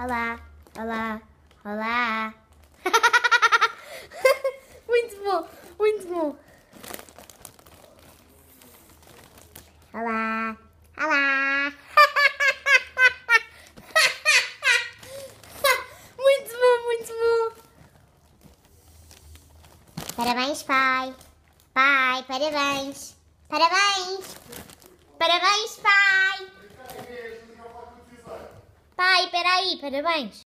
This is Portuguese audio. Olá, olá, olá. Muito bom, muito bom. Olá, olá. Muito bom, muito bom. Parabéns, pai. Pai, parabéns. Parabéns. Parabéns, pai. Pai, peraí, parabéns.